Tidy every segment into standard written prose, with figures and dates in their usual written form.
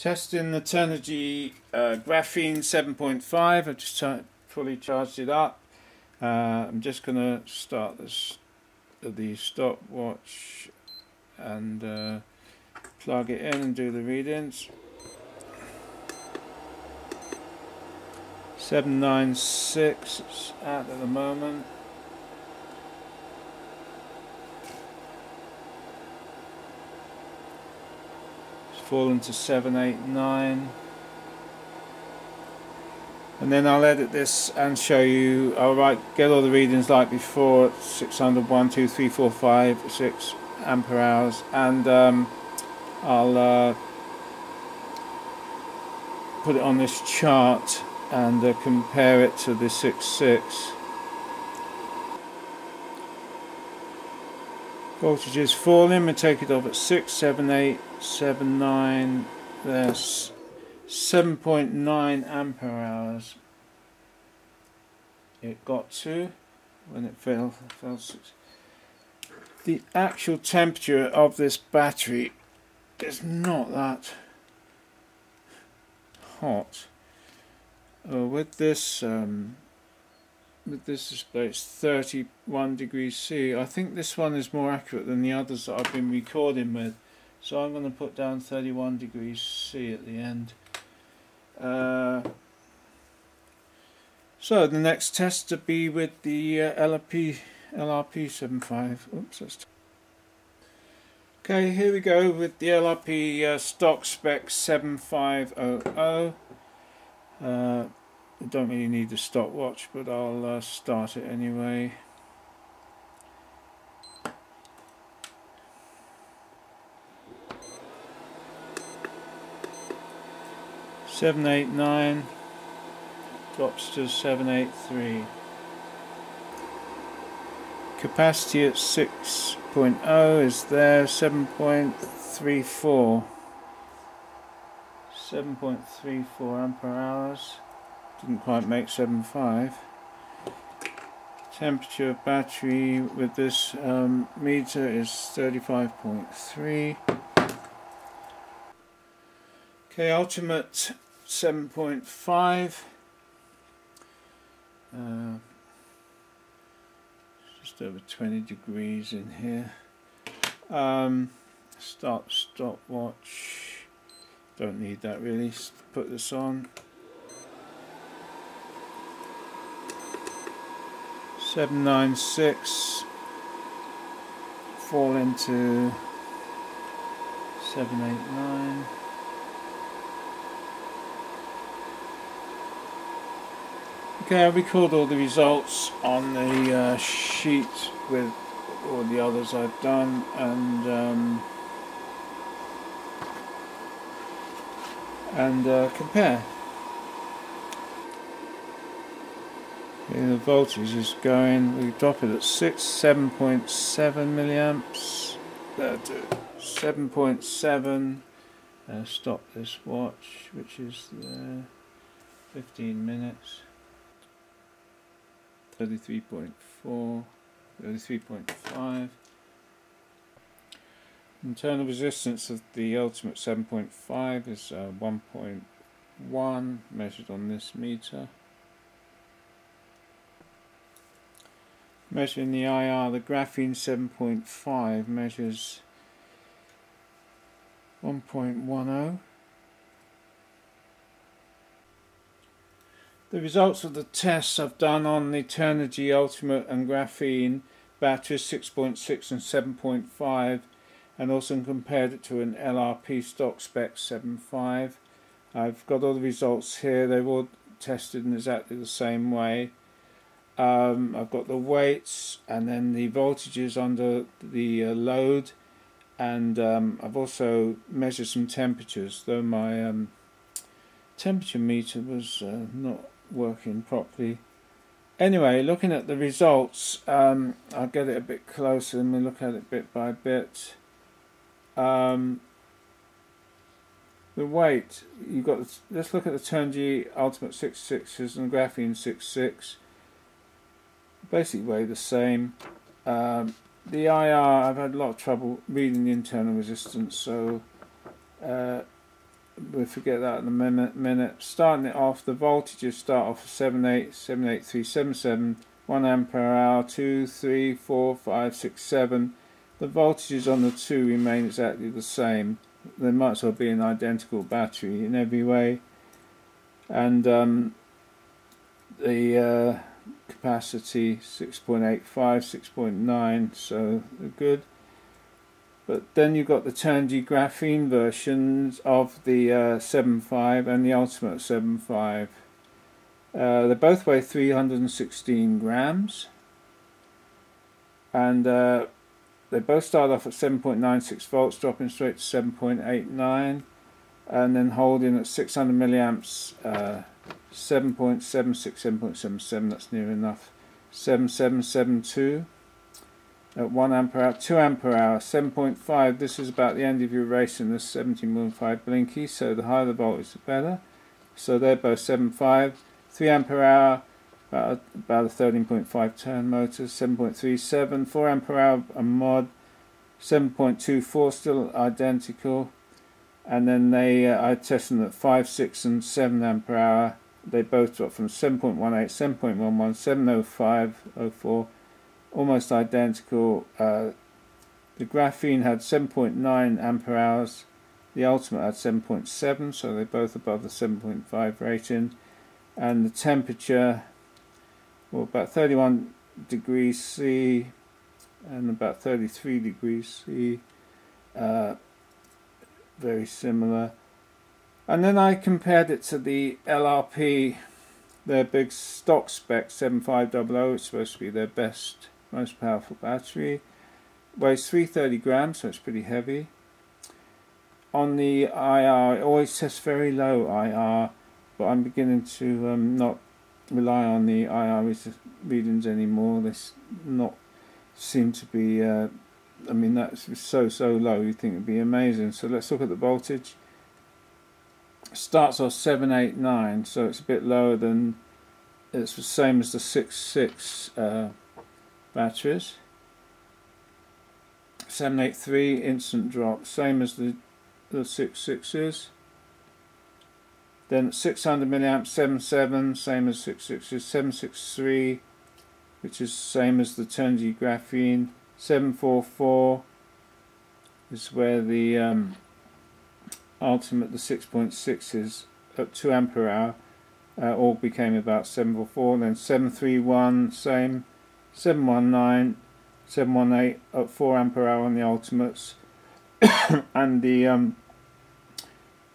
Testing the Turnigy Graphene 7.5. I've just fully charged it up. I'm just going to start this, the stopwatch, and plug it in and do the readings. 796, it's out at the moment. Fallen to 789, and then I'll edit this and show you. I'll get all the readings like before: 600, 1, 2, 3, 4, 5, 6 ampere hours, and I'll put it on this chart and compare it to the 66. Voltage is falling. We take it off at 6, 7, 8, 7, 9. There's 7.9 ampere hours it got to when it fell 6. The actual temperature of this battery is not that hot. With this display, it's 31 degrees C. I think this one is more accurate than the others that I've been recording with, so I'm going to put down 31 degrees C at the end. So the next test to be with the LRP 75. Oops, that's okay. Here we go with the LRP stock spec 7500. I don't really need the stopwatch, but I'll start it anyway. Seven, 8, 9 drops to 783. Capacity at 6.0 is there. 7.34. 7.34 ampere hours. Didn't quite make 7.5. Temperature of battery with this meter is 35.3. Okay, ultimate 7.5. Just over 20 degrees in here. Stopwatch. Don't need that really. Put this on. 796, fall into 789, okay, I'll record all the results on the sheet with all the others I've done, and compare. The voltage is going, we drop it at 6, 7.7 milliamps, 7.7, stop this watch, which is there, 15 minutes, 33.4, 33.5, internal resistance of the ultimate 7.5 is 1.1, measured on this meter. Measuring the IR, the Graphene 7.5 measures 1.10. The results of the tests I've done on the Turnigy Ultimate and Graphene batteries 6.6 and 7.5, and also compared it to an LRP stock spec 7.5. I've got all the results here. They've all tested in exactly the same way. I've got the weights and then the voltages under the load, and I've also measured some temperatures, though my temperature meter was not working properly. Anyway, looking at the results, I'll get it a bit closer and we'll look at it bit by bit. The weight, you've got, let's look at the Turnigy Ultimate 66s and Graphene 66. Basically weigh the same. The IR, I've had a lot of trouble reading the internal resistance, so we'll forget that in a minute. Starting it off, the voltages start off 78377, 1 ampere hour, 2, 3, 4, 5, 6, 7. The voltages on the two remain exactly the same. They might as well be an identical battery in every way. And the capacity 6.85, 6.9, so they're good. But then you've got the Turnigy graphene versions of the 7.5 and the ultimate 7.5. They both weigh 316 grams. And they both start off at 7.96 volts, dropping straight to 7.89, and then holding at 600 milliamps, 7.76, 7.77, that's near enough, 7772 at 1 ampere hour, 2 ampere hour, 7.5, this is about the end of your race in this 17.5 blinky, so the higher the voltage the better. So they're both 7.5, 3 ampere hour, about a 13.5 turn motor, 7.37, 4 ampere hour a mod, 7.24 still identical, and then they I tested them at 5, 6 and 7 ampere hour, they both dropped from 7.18, 7.11, 7.05, 04, almost identical. The graphene had 7.9 ampere hours, the ultimate had 7.7, so they're both above the 7.5 rating, and the temperature, well, about 31 degrees C and about 33 degrees C, very similar. And then I compared it to the LRP, their big stock spec 7500, it's supposed to be their best, most powerful battery. Weighs 330 grams, so it's pretty heavy. On the IR, I always test very low IR, but I'm beginning to not rely on the IR readings anymore. They not seem to be, I mean, that's so low, you'd think it'd be amazing. So let's look at the voltage. Starts off 789, so it's a bit lower than, it's the same as the 66 batteries. 783 instant drop, same as the 66s. Then 600 milliamps, 77, same as 66, 763, which is same as the Turnigy graphene. 744 is where the ultimate, the 6.6 is at 2 ampere hour, all became about 744. Then 731, same, 719, 718 at 4 ampere hour on the ultimates, and the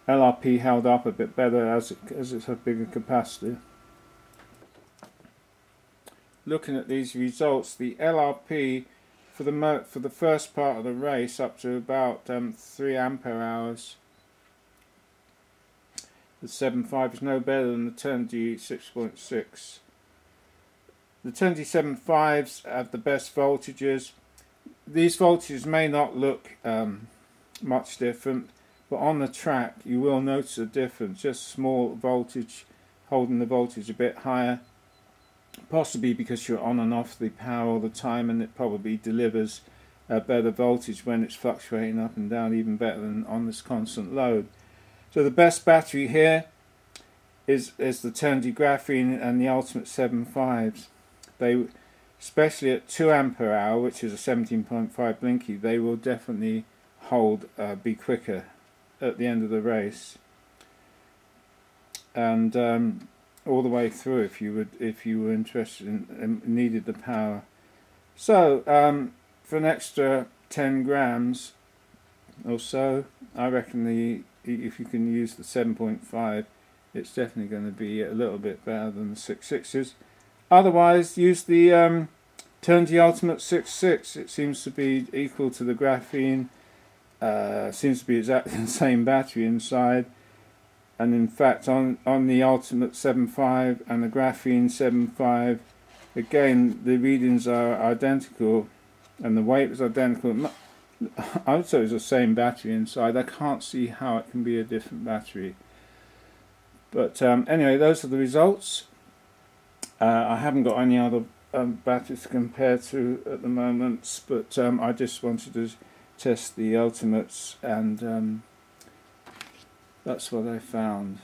LRP held up a bit better as it's a bigger capacity. Looking at these results, the LRP for the first part of the race up to about 3 ampere hours, the 7.5 is no better than the Turnigy 6.6. The Turnigy 7.5s have the best voltages. These voltages may not look much different, but on the track you will notice a difference, just small voltage, holding the voltage a bit higher, possibly because you're on and off the power all the time, and it probably delivers a better voltage when it's fluctuating up and down even better than on this constant load. So the best battery here is the Turnigy graphene and the ultimate 7.5s. They, especially at 2 ampere hour, which is a 17.5 blinky, they will definitely hold, be quicker at the end of the race, and all the way through if you were interested in, needed the power. So for an extra 10 grams or so, I reckon if you can use the 7.5, it's definitely going to be a little bit better than the 6.6s. Otherwise, use the Turnigy Ultimate 6.6. It seems to be equal to the graphene. Seems to be exactly the same battery inside, and in fact on the ultimate 7.5 and the graphene 7.5, again the readings are identical and the weight is identical. I would say it's the same battery inside. I can't see how it can be a different battery, but anyway, those are the results. I haven't got any other batteries to compare to at the moment, but I just wanted to test the ultimates and That's what I found.